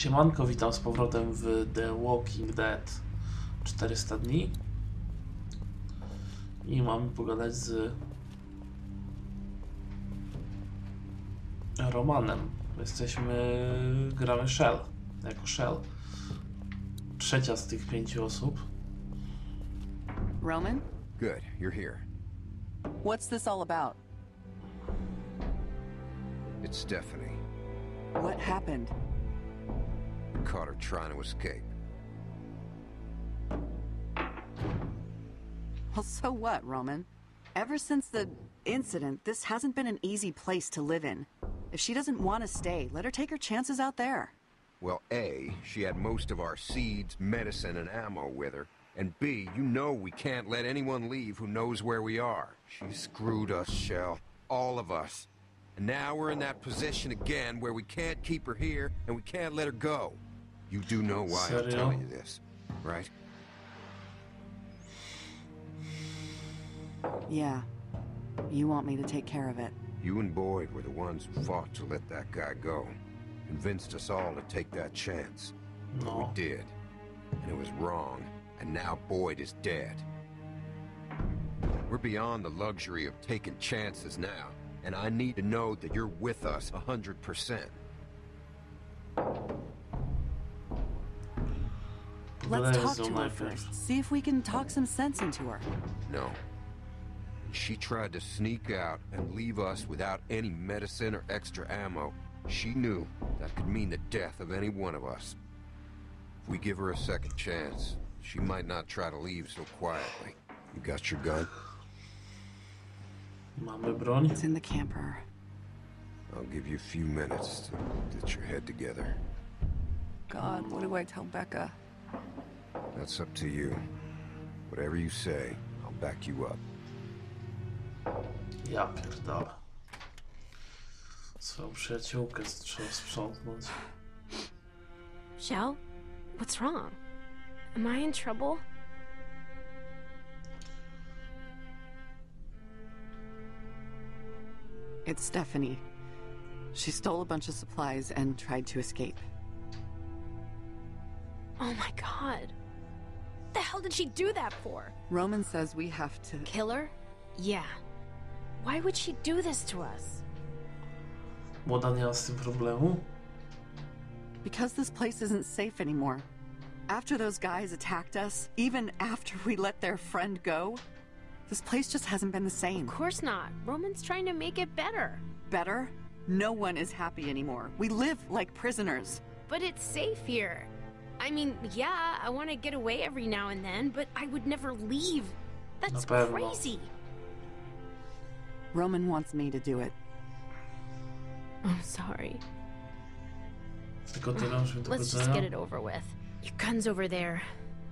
Siemanko, witam z powrotem w The Walking Dead 400 dni i mamy pogadać z Romanem. Gramy Shell, jako Shell. Trzecia z tych 5 osób. Roman? Good, you're here. What's this all about? It's Stephanie. What happened? Caught her trying to escape. Well, so what, Roman? Ever since the incident, this hasn't been an easy place to live in. If she doesn't want to stay, let her take her chances out there. Well, A, she had most of our seeds, medicine, and ammo with her. And B, you know we can't let anyone leave who knows where we are. She screwed us, Shell. All of us. And now we're in that position again where we can't keep her here and we can't let her go. You do know why I'm telling you this, right? Yeah. You want me to take care of it. You and Boyd were the ones who fought to let that guy go. Convinced us all to take that chance. But we did. And it was wrong. And now Boyd is dead. We're beyond the luxury of taking chances now. And I need to know that you're with us 100%. Let's talk to her first. See if we can talk some sense into her. No. She tried to sneak out and leave us without any medicine or extra ammo. She knew that could mean the death of any one of us. If we give her a second chance, she might not try to leave so quietly. You got your gun? Mamy broń. It's in the camper. I'll give you a few minutes to get your head together. God, what do I tell Becca? That's up to you. Whatever you say, I'll back you up. Ja pierdolę. Swoją przyjaciółkę trzeba sprzątnąć. Shell? What's wrong? Am I in trouble? It's Stephanie. She stole a bunch of supplies and tried to escape. Oh my God. What the hell did she do that for? Roman says we have to... Kill her? Yeah. Why would she do this to us? Młoda nie ma z tym problemu. Because this place isn't safe anymore. After those guys attacked us, even after we let their friend go, this place just hasn't been the same. Of course not. Roman's trying to make it better. Better? No one is happy anymore. We live like prisoners. But it's safe here. I mean, yeah, I want to get away every now and then, but I would never leave. That's crazy. Roman wants me to do it. I'm sorry. Let's just get it over with. Your gun's over there,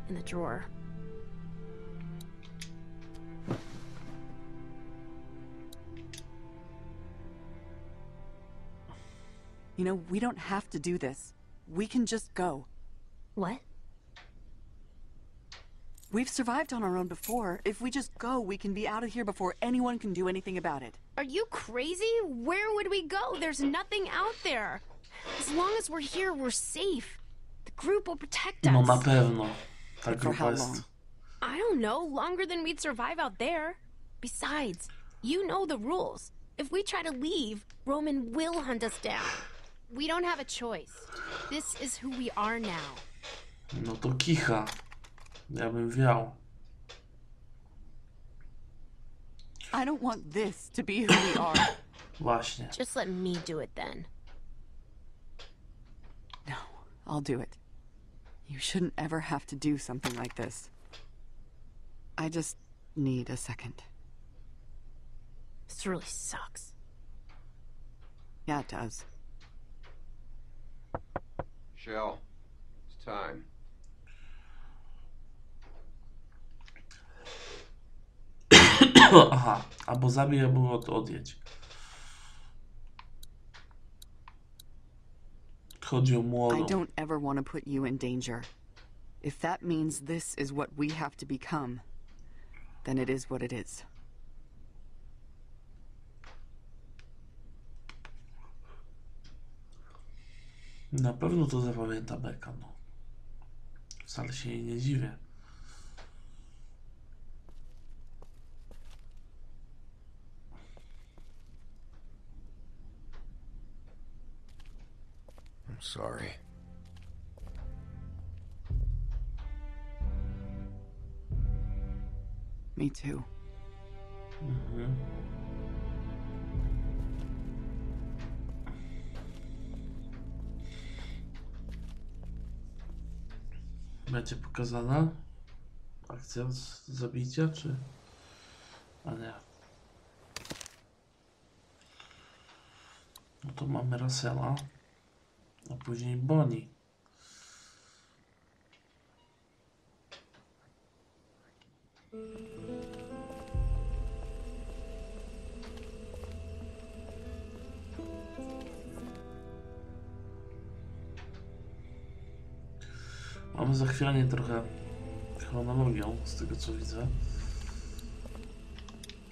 in the drawer. You know, we don't have to do this. We can just go. What? We've survived on our own before. If we just go, we can be out of here before anyone can do anything about it. Are you crazy? Where would we go? There's nothing out there. As long as we're here, we're safe. Group will protect us. No, na pewno. Ta grupa jest... I don't know. Longer than we'd survive out there. Besides, you know the rules. If we try to leave, Roman will hunt us down. We don't have a choice. This is who we are now. No to kicha. Ja bym wiał. I don't want this to be who we are. Właśnie. Just let me do it then. No, I'll do it. You shouldn't ever have to do something like this. I just need a second. This really sucks. Yeah, it does. Shell, it's time. Aha, albo zabij, albo odjedź. I don't ever want to put you in danger. If that means this is what we have to become, then it is what it is. Na pewno to zapamięta beka, no. Wcale się jej nie dziwię. I'm sorry. Me too. Mm-hmm. Będzie pokazana akcja z zabicia, czy... A nie. No to mamy Russella, a później Bonnie. Mamy zachwianie trochę chronologią, z tego co widzę.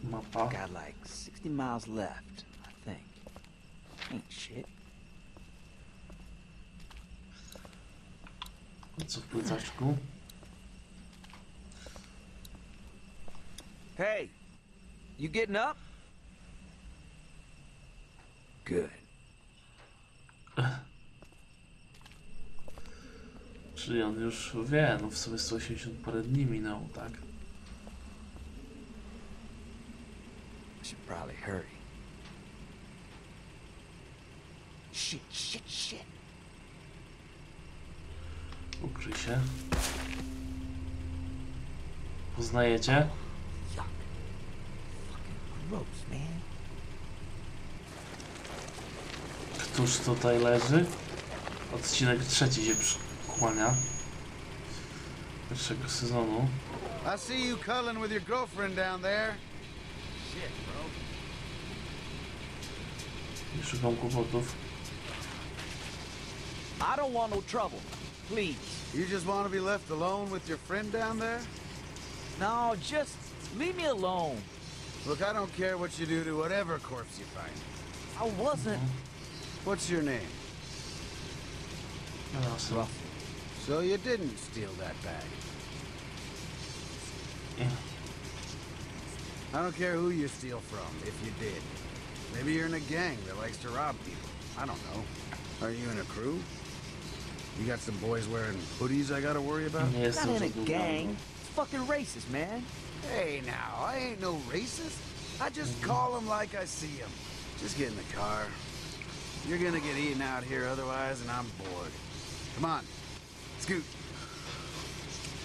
Mapa. Got like 60 miles left, I think. Ain't shit. Co w płytaczku? Hey, you getting up? Good. Czyli on już wie, no w sumie 180 parę dni minęło, tak? I should probably hurry. Shit. Ukryj się. Poznajecie? Któż tutaj leży? Odcinek 3 się przykłania pierwszego sezonu. I see you culling with your girlfriend down there. Shit, bro. Nie szukam kłopotów. I don't want no trouble. Please. You just want to be left alone with your friend down there? No, just leave me alone. Look, I don't care what you do to whatever corpse you find. I wasn't. What's your name? Russell. So you didn't steal that bag. Yeah. I don't care who you steal from, if you did. Maybe you're in a gang that likes to rob people. I don't know. Are you in a crew? You got some boys wearing hoodies I gotta worry about? Yes, not in a gang. It's fucking racist, man. Hey, now, I ain't no racist. I just call them like I see them. Just get in the car. You're gonna get eaten out here otherwise, and I'm bored. Come on, scoot.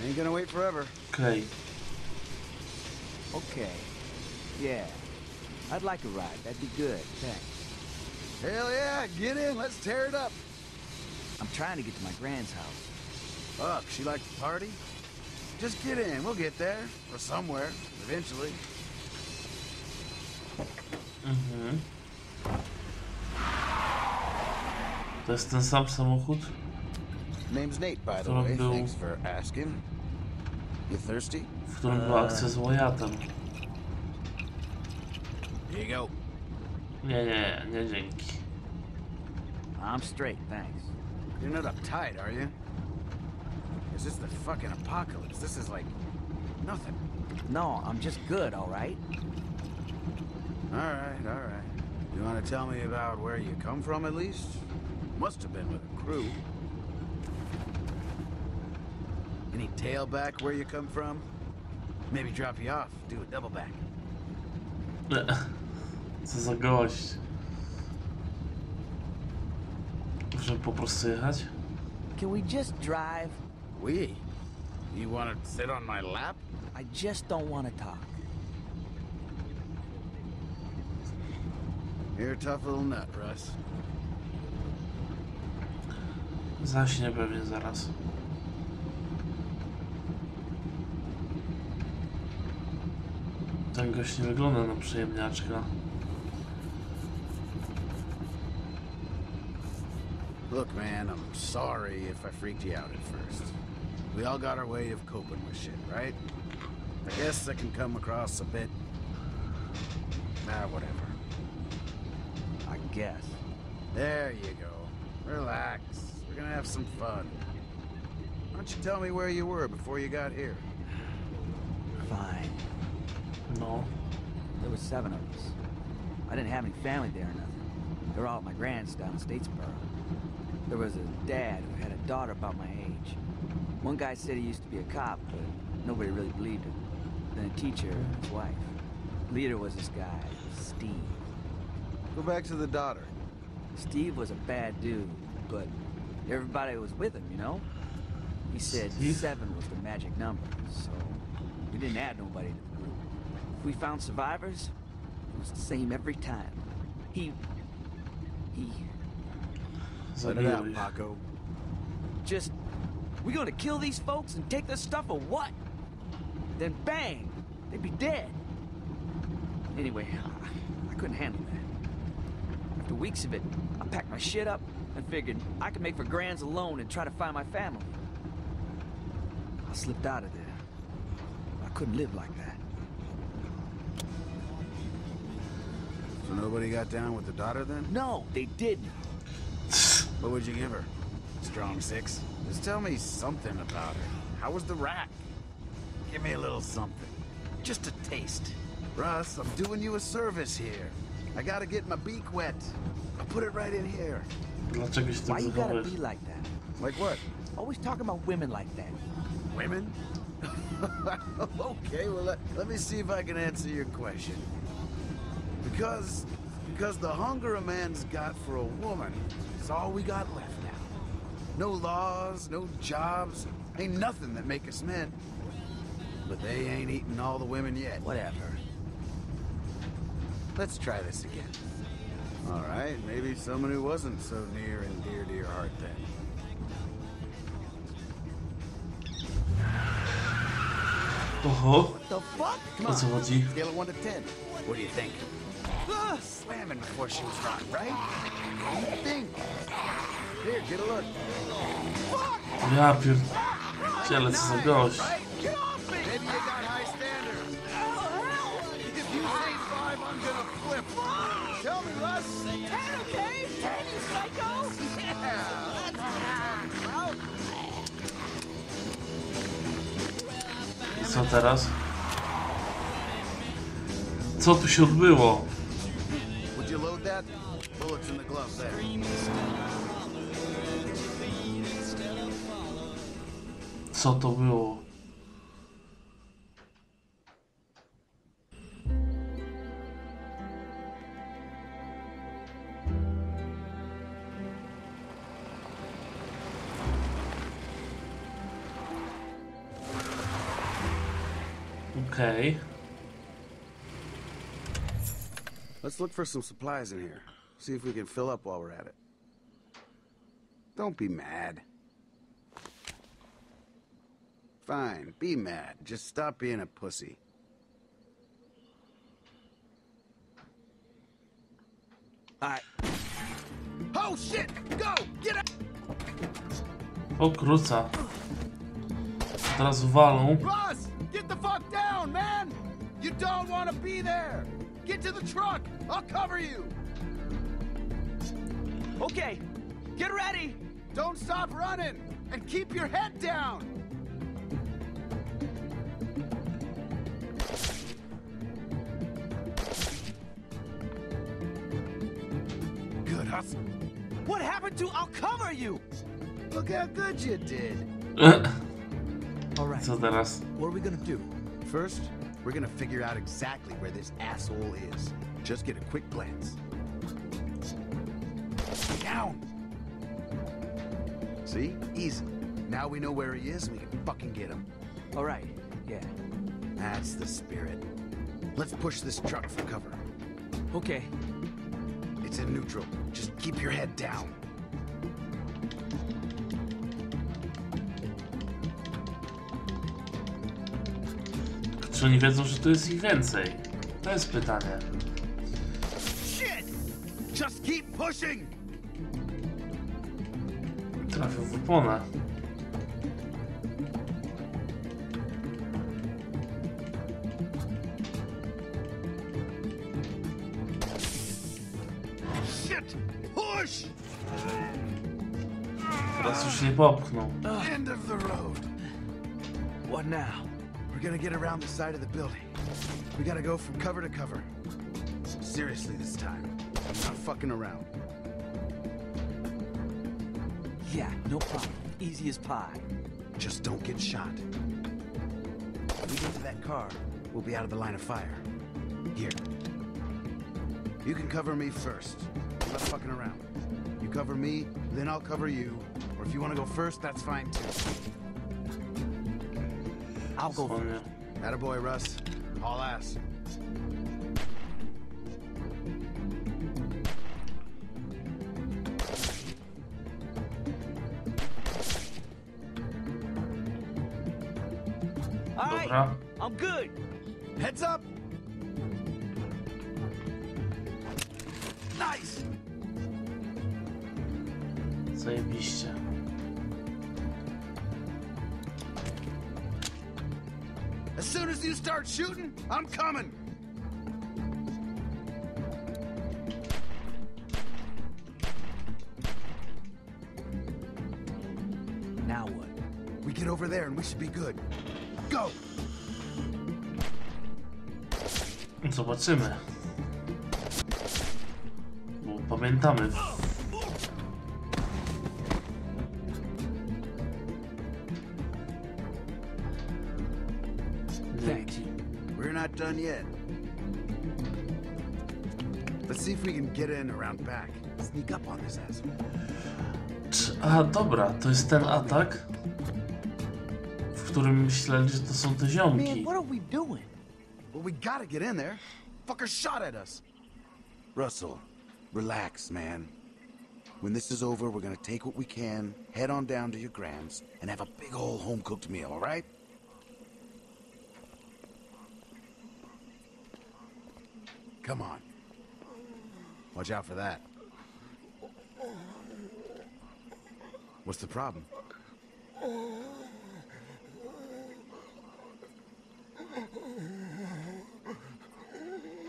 Ain't gonna wait forever. Okay. Okay. Yeah. I'd like a ride. That'd be good. Thanks. Hell yeah, get in. Let's tear it up. I'm trying to get to my grand's house. Fuck, she liked to party? Just get in, we'll get there. Or somewhere, eventually. Mhm. To jest ten sam samochód? Name's Nate, by the way. Thanks for asking. You thirsty? W którym była akcja z Wyattem. Here you go. Nie, dzięki. I'm straight, thanks. You're not uptight, are you? Is this the fucking apocalypse? This is like nothing. No, I'm just good, all right? All right. You want to tell me about where you come from, at least? Must have been with a crew. Any tail back where you come from? Maybe drop you off, do a double back. This is a ghost. Can we just drive? We? You want to sit on my lap? I just don't want to talk. You're a tough little nut, Russ. Zaśnie pewnie zaraz. Ten gość nie wygląda na przyjemniaczka. Look, man, I'm sorry if I freaked you out at first. We all got our way of coping with shit, right? I guess I can come across a bit... whatever. I guess. There you go. Relax. We're gonna have some fun. Why don't you tell me where you were before you got here? Fine. No. There was 7 of us. I didn't have any family there or nothing. They were all at my grand's down in Statesboro. There was a dad who had a daughter about my age. One guy said he used to be a cop, but nobody really believed him. Then a teacher and his wife. The leader was this guy, Steve. Go back to the daughter. Steve was a bad dude, but everybody was with him, you know? He said 7 was the magic number, so we didn't add nobody to the group. If we found survivors, it was the same every time. He... Let it out, Paco. Just... we gonna kill these folks and take their stuff or what? Then bang! They'd be dead. Anyway, I couldn't handle that. After weeks of it, I packed my shit up and figured I could make for Grand's alone and try to find my family. I slipped out of there. I couldn't live like that. So nobody got down with the daughter then? No, they didn't. What would you give her? Strong 6? Just tell me something about her. How was the rack? Give me a little something. Just a taste. Russ, I'm doing you a service here. I gotta get my beak wet. I'll put it right in here. Why you gotta be like that? Like what? Always talking about women like that. Women? Okay, well, let me see if I can answer your question. Because the hunger a man's got for a woman is all we got left now. No laws, no jobs, ain't nothing that make us men. But they ain't eating all the women yet. Whatever. Let's try this again. All right, maybe someone who wasn't so near and dear to your heart then. What the fuck? Come on. Scale of 1 to 10. What do you think? Slamming before she was rocked, right? Think. Here, get a look. Fuck! Yeah, jealous is a gosh. Get off me! Maybe you got high standards. If you say 5, I'm gonna flip. Tell me, Russ. 10, okay? 10, you psycho? Yeah. Co teraz? Co tu się odbyło? Would you load that? Bullets in the glove there. Co to było? Okay. Let's look for some supplies in here. See if we can fill up while we're at it. Don't be mad. Fine, be mad. Just stop being a pussy. Alright. Oh shit! Go! Get out! Okruca. Teraz walą. Russ! Get the fuck down, man! You don't want to be there! Get to the truck! I'll cover you! Okay, get ready! Don't stop running! And keep your head down! What happened to I'll cover you? Look how good you did. All right. So teraz. What are we gonna do? First, we're gonna figure out exactly where this asshole is. Just get a quick glance. Down. See? Easy. Now we know where he is. We can fucking get him. All right. Yeah. That's the spirit. Let's push this truck for cover. Okay. It's in neutral. Just keep your head down. Czy oni wiedzą, że tu jest ich więcej? To jest pytanie. Shit! Just keep pushing. Trafił w oponę. Push! Teraz już nie popchnął. End of the road. What now? We're gonna get around the side of the building. We gotta go from cover to cover. Seriously this time. I'm not fucking around. Yeah, no problem. Easy as pie. Just don't get shot. When we get to that car, we'll be out of the line of fire. Here. You can cover me first. I'm not fucking around. You cover me, then I'll cover you. Or if you want to go first, that's fine too. I'll go first. Attaboy, Russ. All ass. Dobra. I'm good. Heads up. Nice. Zajebiście. As soon as you start shooting, I'm coming. Now what? We get over there and we should be good. Go. Zobaczymy. Bo pamiętamy. Thanks. We're not done yet. Let's see if we can get in around back. Sneak up on this asshole. A dobra, to jest ten atak, w którym myśleli, że to są te ziomki. Well, we gotta get in there. Fucker shot at us. Russell, relax, man. When this is over, we're gonna take what we can, head on down to your grams, and have a big old home-cooked meal, all right? Come on. Watch out for that. What's the problem?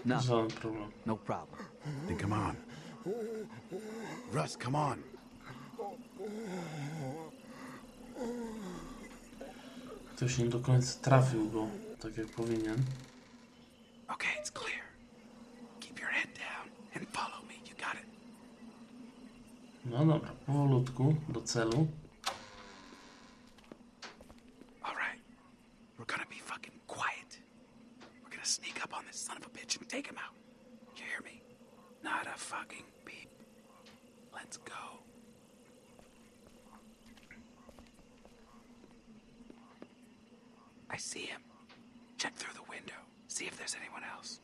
No. No problem. Then come on. Russ, come on. Ktoś nie do końca trafił go, tak jak powinien. Okay, it's clear. Keep your head down and follow me. You got it. No dobra, powolutku do celu. Take him out. You hear me? Not a fucking beep. Let's go. I see him. Check through the window. See if there's anyone else.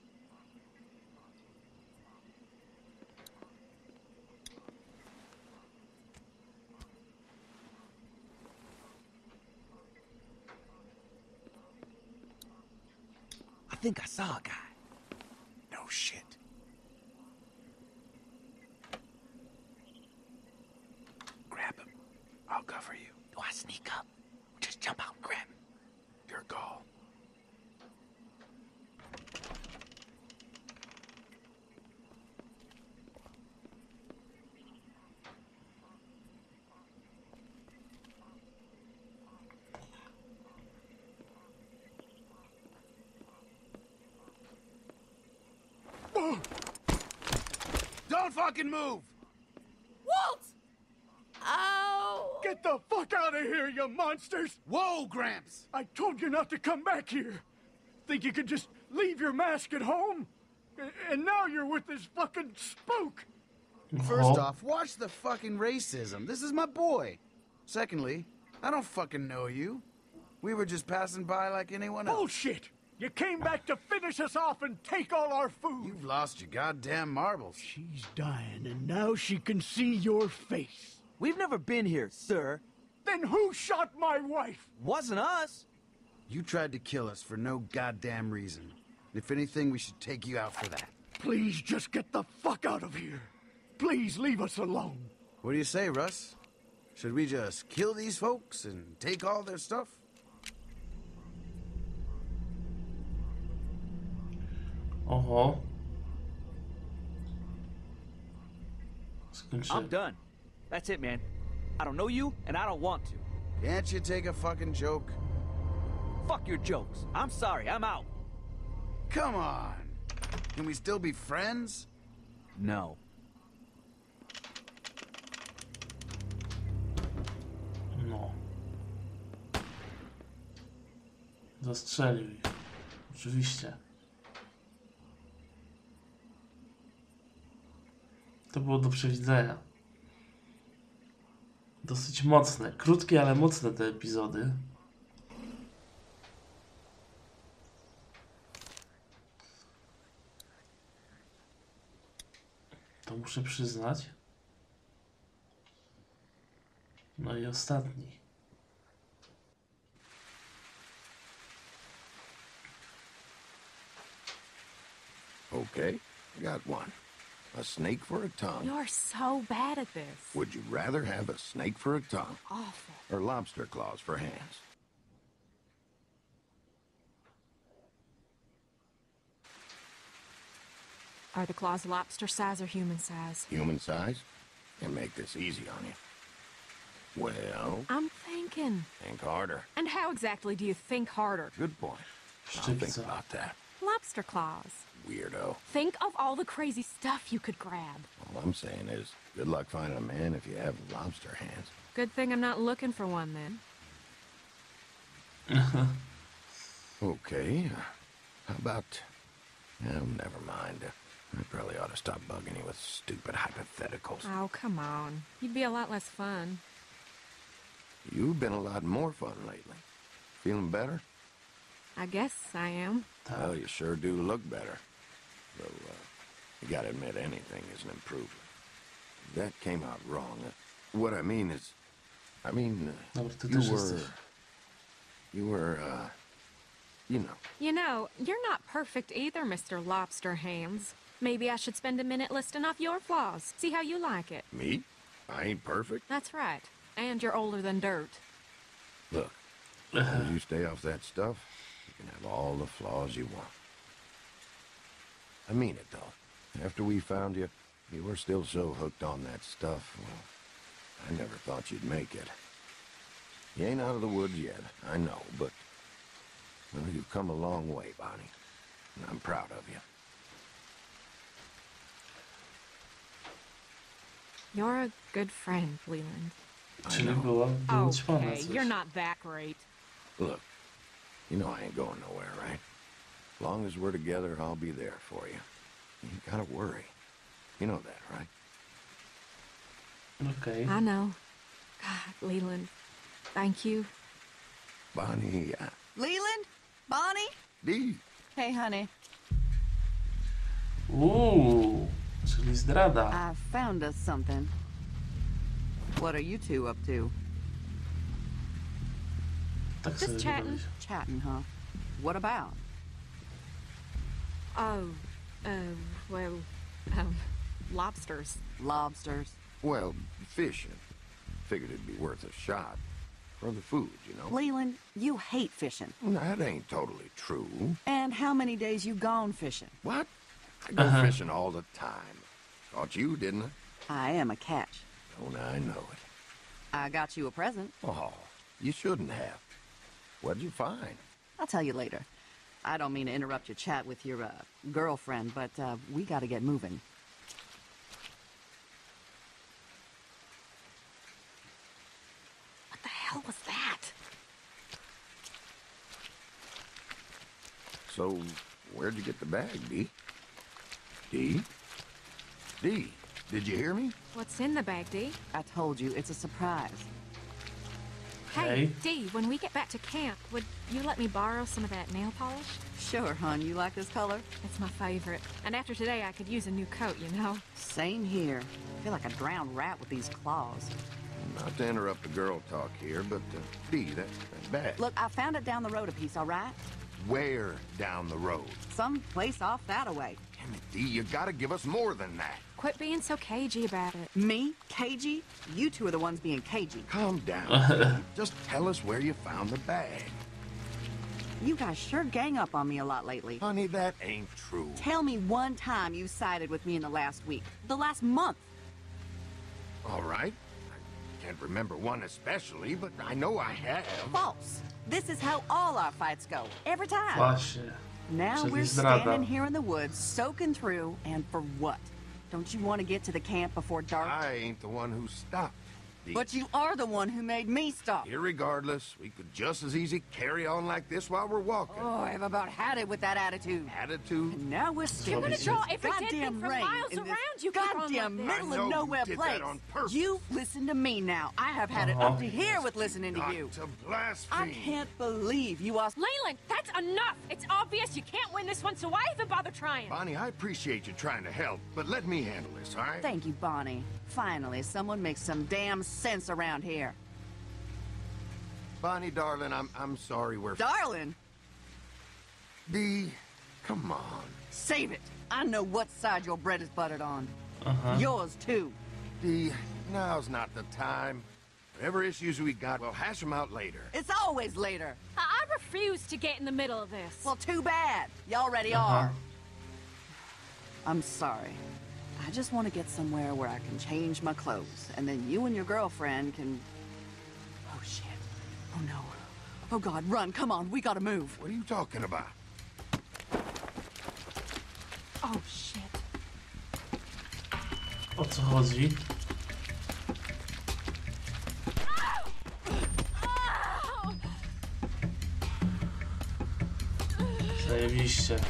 I think I saw a guy. Oh, shit. Grab him. I'll cover you. Do I sneak up? Just jump out and grab him. Your call. Don't fucking move! Walt! Ow! Get the fuck out of here, you monsters! Whoa, Gramps! I told you not to come back here! Think you could just leave your mask at home? And now you're with this fucking spook! First off, watch the fucking racism. This is my boy. Secondly, I don't fucking know you. We were just passing by like anyone else. Bullshit! You came back to finish us off and take all our food. You've lost your goddamn marbles. She's dying, and now she can see your face. We've never been here, sir. Then who shot my wife? Wasn't us. You tried to kill us for no goddamn reason. If anything, we should take you out for that. Please just get the fuck out of here. Please leave us alone. What do you say, Russ? Should we just kill these folks and take all their stuff? Oho. I'm done. That's it, man. I don't know you, and I don't want to. Can't you take a fucking joke? Fuck your jokes. I'm sorry, I'm out. Come on. Can we still be friends? No. No. Zastrzelił ich. Oczywiście. To było do przewidzenia. Dosyć mocne. Krótkie, ale mocne te epizody. To muszę przyznać. No i ostatni. Okay, got one. A snake for a tongue. You're so bad at this. Would you rather have a snake for a tongue? Awful. Or lobster claws for hands? Are the claws lobster size or human size? Human size? Can make this easy on you. Well... I'm thinking. Think harder. And how exactly do you think harder? Good point. I'll think about that. Lobster claws. Weirdo. Think of all the crazy stuff you could grab. All I'm saying is, good luck finding a man if you have lobster hands. Good thing I'm not looking for one, then. Okay. How about... Oh, never mind. I probably ought to stop bugging you with stupid hypotheticals. Oh, come on. You'd be a lot less fun. You've been a lot more fun lately. Feeling better? I guess I am. Well, you sure do look better. Though, you gotta admit anything is an improvement. That came out wrong. What I mean is... You were... You know, you're not perfect either, Mr. Lobster Hands. Maybe I should spend a minute listing off your flaws. See how you like it. Me? I ain't perfect? That's right. And you're older than dirt. Look, as you stay off that stuff... You can have all the flaws you want. I mean it, though. After we found you, you were still so hooked on that stuff. Well, I never thought you'd make it. You ain't out of the woods yet, I know, but... Well, you've come a long way, Bonnie. And I'm proud of you. You're a good friend, Leland. I know. Okay, you're not that great. Look. You know I ain't going nowhere, right? As long as we're together, I'll be there for you. You gotta worry. You know that, right? Okay. I know. God, Leland. Thank you. Bonnie, Leland? Bonnie? Dee. Hey, honey. Ooh, czyli zdrada. I found us something. What are you two up to? Just chatting. Chatting, huh? What about? Lobsters. Lobsters? Well, fishing. Figured it'd be worth a shot. For the food, you know? Leland, you hate fishing. That ain't totally true. And how many days you gone fishing? What? I go fishing all the time. Caught you, didn't I? I am a catch. Don't I know it. I got you a present. Oh, you shouldn't have. What'd you find? I'll tell you later. I don't mean to interrupt your chat with your girlfriend, but we gotta get moving. What the hell was that? So, where'd you get the bag, Dee? Dee? Dee, did you hear me? What's in the bag, Dee? I told you, it's a surprise. Hey, Dee, when we get back to camp, would you let me borrow some of that nail polish? Sure, hon. You like this color? It's my favorite. And after today, I could use a new coat, you know? Same here. I feel like a drowned rat with these claws. Not to interrupt the girl talk here, but, Dee, that's bad. Look, I found it down the road a piece, all right? Where down the road? Someplace off that-a-way. Damn it, Dee, you gotta give us more than that. Quit being so cagey about it. Me? Cagey? You two are the ones being cagey. Calm down. Just tell us where you found the bag. You guys sure gang up on me a lot lately. Honey, that ain't true. Tell me one time you sided with me in the last week. The last month. All right. I can't remember one especially, but I know I have. False. This is how all our fights go, every time. Flash. Now we're standing here in the woods, soaking through, and for what? Don't you want to get to the camp before dark? I ain't the one who stopped. But you are the one who made me stop. Irregardless, we could just as easy carry on like this while we're walking. Oh, I've about had it with that attitude. Attitude? And now we're still going to draw every dead thing for miles around you. Goddamn middle of nowhere place. You listen to me now. I have had it up to here with listening to you. I can't believe you are... Leland, that's enough. It's obvious you can't win this one, so why even bother trying? Bonnie, I appreciate you trying to help, but let me handle this, all right? Thank you, Bonnie. Finally, someone makes some damn sense around here. Bonnie, darling, I'm sorry we're... Darling? Dee, come on. Save it. I know what side your bread is buttered on. Yours, too. Dee, now's not the time. Whatever issues we got, we'll hash them out later. It's always later. I refuse to get in the middle of this. Well, too bad. You already are. I'm sorry. I just want to get somewhere where I can change my clothes, and then you and your girlfriend can... Oh, shit. Oh, no. Oh, God, run. Come on. We gotta move. What are you talking about? Oh, shit. O co chodzi? Zajebiście.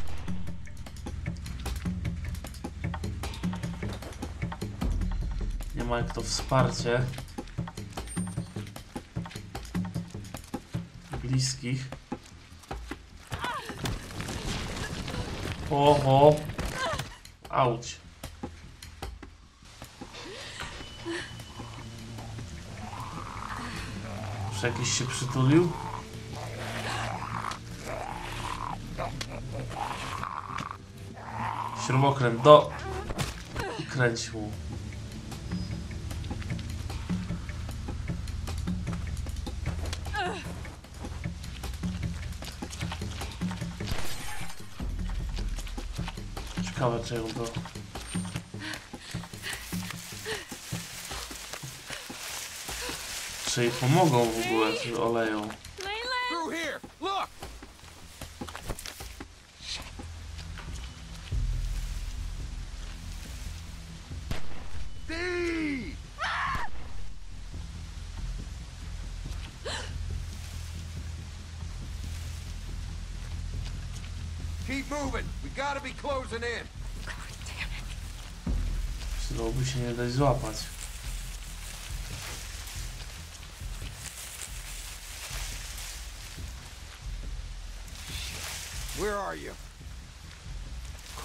Ma jak to wsparcie bliskich. Oho, auć. Czy jakiś się przytulił? Śrubokręt do i kręć mu. Ciekawe czego to. Czy jej pomogą w ogóle, czy oleją? Znowu się nie dać złapać.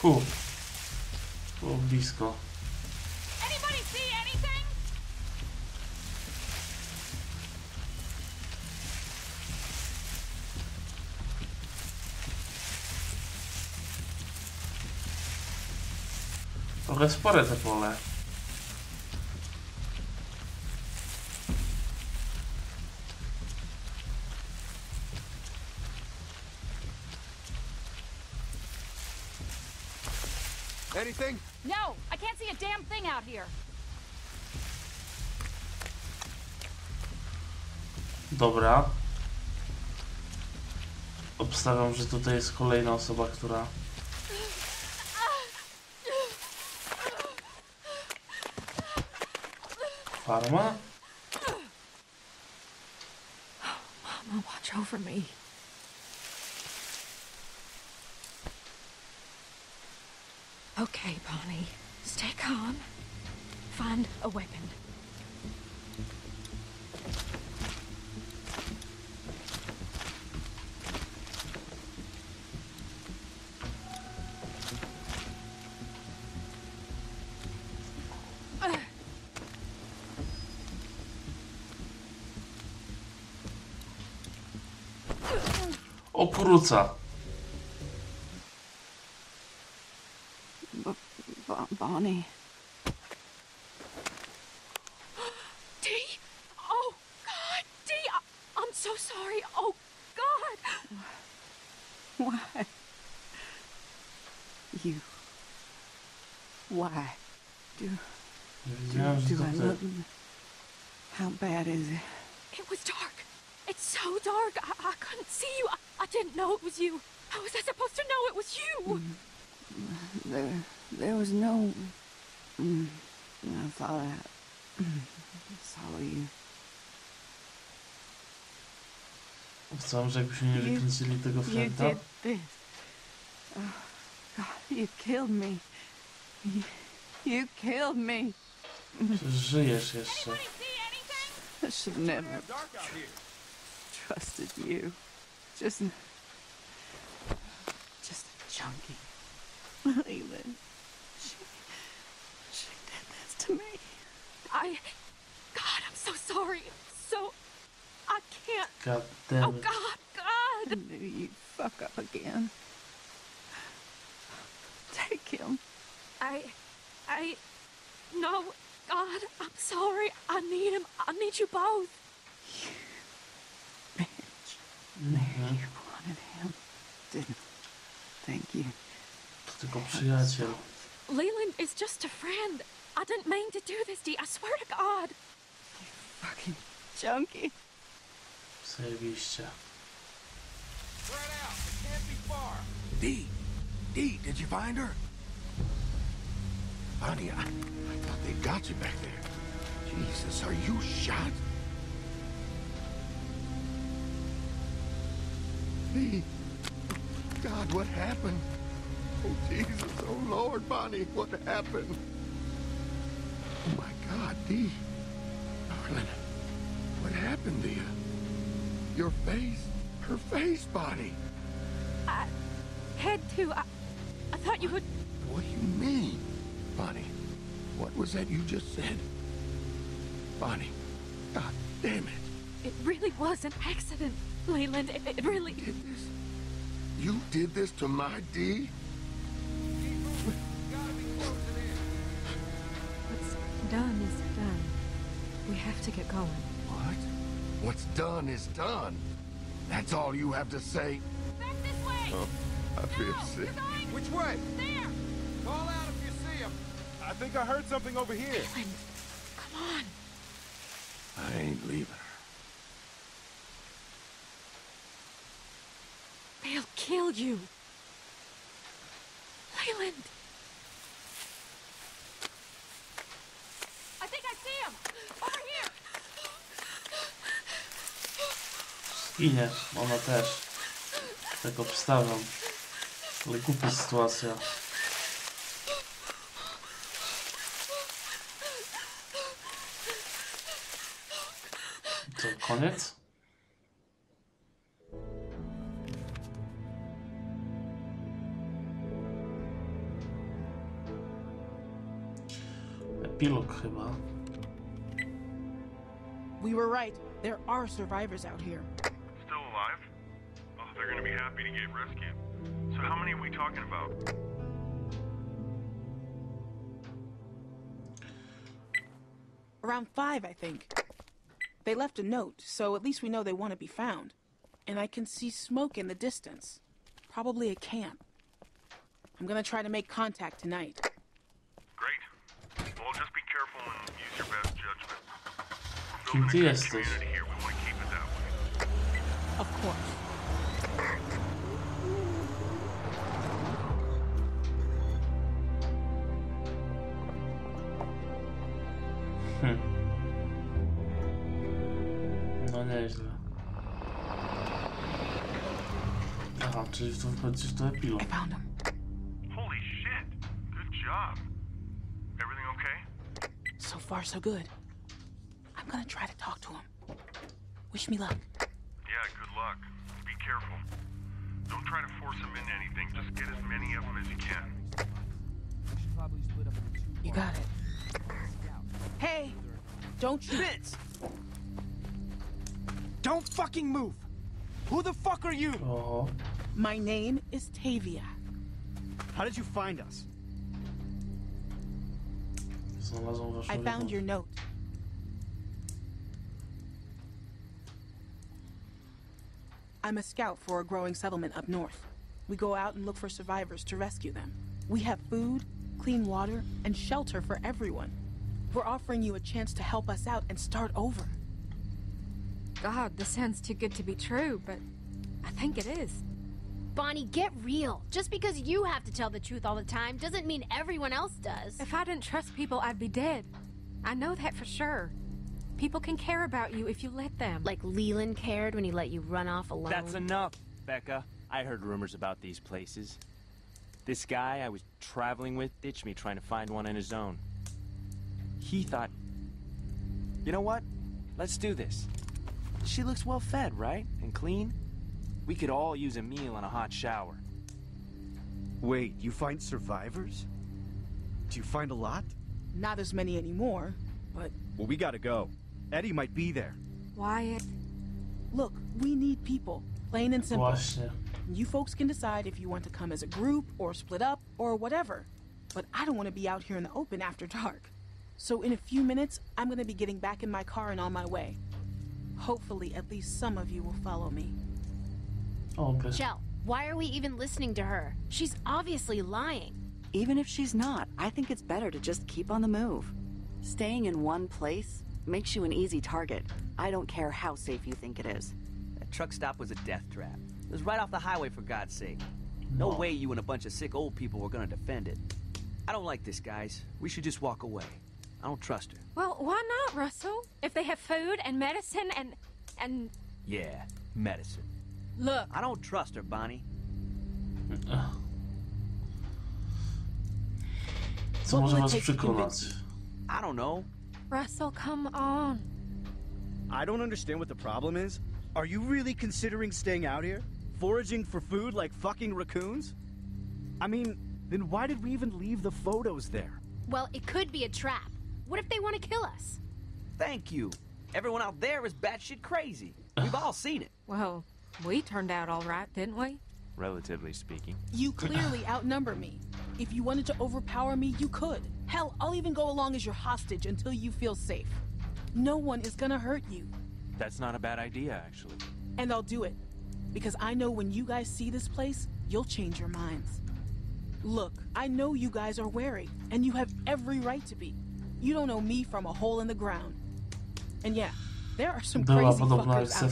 Ku. Było blisko. Trochę spore te pole. Anything? No, I can't see a damn thing out here. Dobra. Obstawiam, że tutaj jest kolejna osoba, która... Farma? Oh, Mama, watch over me. Okay, Bonnie. Stay calm. Find a weapon. Okruca. Bonnie. Dee? Oh, God, Dee, I'm so sorry. Oh, God. Why? You. Why do I look? How bad is it? It was dark. It's so dark. I couldn't see you. I didn't know it was you. How was I supposed to know it was you? There was no... I thought I saw you. Co, żebyśmy nie wykręcili tego flenta? You did this. Oh, God, you killed me. You killed me. Żyjesz jeszcze. I should never trusted you. Just a junkie. Leland. She did this to me. God, I'm so sorry. I can't. God damn it. Oh God, God! I knew you'd fuck up again. Take him. No, God, I'm sorry. I need him. I need you both. You bitch. There you wanted him. Didn't. Thank you. Tylko przyjaciel. Leland is just a friend. I didn't mean to do this, Dee. I swear to God. You fucking junkie. Zajebiście. Dee, did you find her? Honey, I thought they got you back there. Jesus, are you shot? Dee, God, what happened? Oh, Jesus, oh, Lord, Bonnie, what happened? Oh, my God, Dee. Darling, what happened to you? Your face, her face, Bonnie. I had to. I thought you would. What do you mean, Bonnie? What was that you just said? Bonnie, God damn it. It really was an accident, Leland. It really. You did this? You did this to my Dee? What's done is done. We have to get going. What? What's done is done. That's all you have to say. Back this way! Oh, I feel sick. Which way? There! Call out if you see him. I think I heard something over here. Leland, come on. I ain't leaving her. They'll kill you. Leland. I think I see him. Over here. Ginie, ona też. Tak obstawiam. Ale głupia sytuacja. To koniec? Epilog chyba. We were right. There are survivors out here. They're gonna be happy to get rescued. So how many are we talking about? Around 5, I think. They left a note, so at least we know they want to be found. And I can see smoke in the distance. Probably a camp. I'm gonna try to make contact tonight. Great. Well, just be careful and use your best judgment. We're building a good community here. We want to keep it that way. Of course. No nieźle. Aha, czyli w to wychodzi w to epilog. Holy shit! Good job. Everything okay? So far so good. I'm gonna try to talk to him. Wish me luck. Yeah, good luck. Be careful. Don't try to force him into anything. Just get as many of them as you can. You got it. Hey! Don't you... Vince! Don't fucking move! Who the fuck are you? Uh-huh. My name is Tavia. How did you find us? I found your note. I'm a scout for a growing settlement up north. We go out and look for survivors to rescue them. We have food, clean water, and shelter for everyone. We're offering you a chance to help us out and start over. God, this sounds too good to be true, but I think it is. Bonnie, get real. Just because you have to tell the truth all the time doesn't mean everyone else does. If I didn't trust people, I'd be dead. I know that for sure. People can care about you if you let them. Like Leland cared when he let you run off alone. That's enough, Becca. I heard rumors about these places. This guy I was traveling with ditched me trying to find one on his own. He thought, you know what? Let's do this. She looks well fed, right? And clean? We could all use a meal and a hot shower. Wait, you find survivors? Do you find a lot? Not as many anymore, but... Well, we gotta go. Eddie might be there. Wyatt. Look, we need people. Plain and simple. You folks can decide if you want to come as a group, or split up, or whatever. But I don't want to be out here in the open after dark. So in a few minutes, I'm gonna be getting back in my car and on my way. Hopefully, at least some of you will follow me. Oh, good. Shell, why are we even listening to her? She's obviously lying. Even if she's not, I think it's better to just keep on the move. Staying in one place makes you an easy target. I don't care how safe you think it is. That truck stop was a death trap. It was right off the highway, for God's sake. No way you and a bunch of sick old people were gonna defend it. I don't like this, guys. We should just walk away. I don't trust her. Well, why not, Russell? If they have food and medicine and... Yeah, medicine. Look, I don't trust her, Bonnie. Co może was przekonać? I don't know. Russell, come on. I don't understand what the problem is. Are you really considering staying out here? Foraging for food like fucking raccoons? I mean, then why did we even leave the photos there? Well, it could be a trap. What if they want to kill us? Thank you. Everyone out there is batshit crazy. We've all seen it. Well, we turned out all right, didn't we? Relatively speaking. You clearly outnumber me. If you wanted to overpower me, you could. Hell, I'll even go along as your hostage until you feel safe. No one is gonna hurt you. That's not a bad idea, actually. And I'll do it. Because I know when you guys see this place, you'll change your minds. Look, I know you guys are wary, and you have every right to be. You don't know me from a hole in the ground. And yeah, there are some crazy fuckers out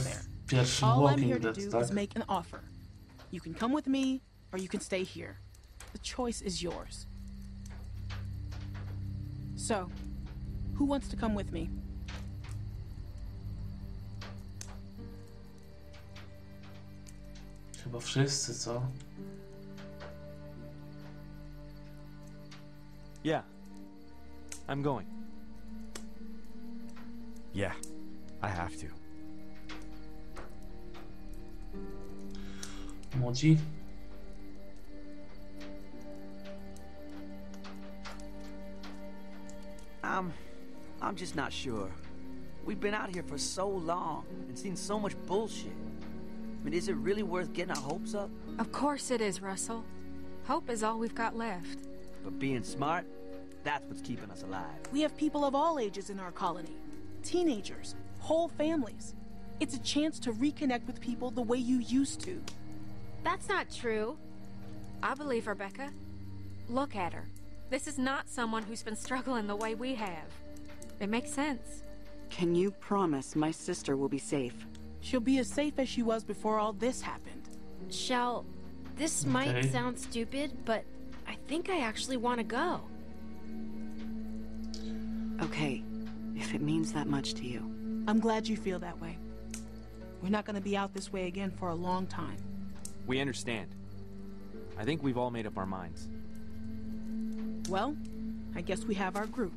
there. All I'm here to do is make an offer. You can come with me, or you can stay here. The choice is yours. So, who wants to come with me? Chyba wszyscy, co? Yeah, I'm going. Yeah, I have to. Młodzi. I'm just not sure. We've been out here for so long and seen so much bullshit. I mean, is it really worth getting our hopes up? Of course it is, Russell. Hope is all we've got left. But being smart, that's what's keeping us alive. We have people of all ages in our colony. Teenagers, whole families. It's a chance to reconnect with people the way you used to. That's not true. I believe her, Becca. Look at her. This is not someone who's been struggling the way we have. It makes sense. Can you promise my sister will be safe? She'll be as safe as she was before all this happened. Shell, this might sound stupid, but I think I actually want to go. Okay, if it means that much to you. I'm glad you feel that way. We're not going to be out this way again for a long time. We understand. I think we've all made up our minds. Well, I guess we have our group.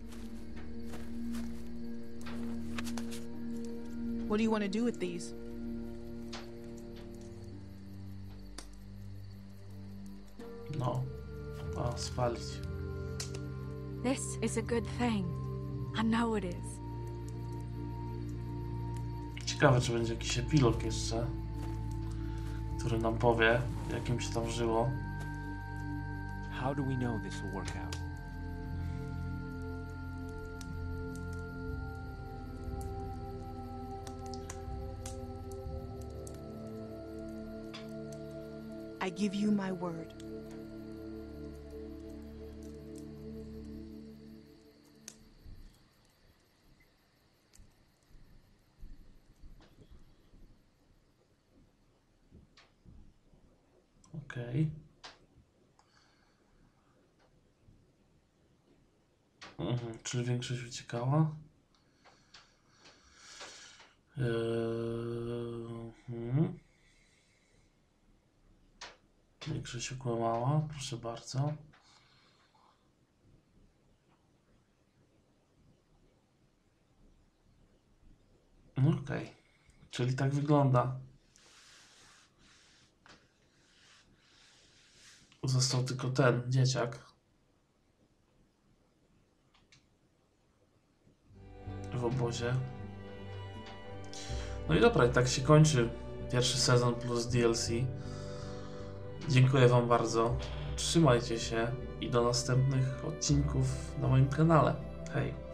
What do you want to do with these? No. I'll spell it. This is a good thing. I know it is. Ciekawe, czy będzie jakiś epilog jeszcze, który nam powie, jakim się tam żyło. How do we know this will work out? I give you my word. Okej. Okay. Mhm, czyli większość uciekała. Większość się kłamała, proszę bardzo. Okej, czyli tak wygląda. Został tylko ten dzieciak. W obozie. No i dobra, i tak się kończy pierwszy sezon plus DLC. Dziękuję wam bardzo, trzymajcie się i do następnych odcinków na moim kanale. Hej!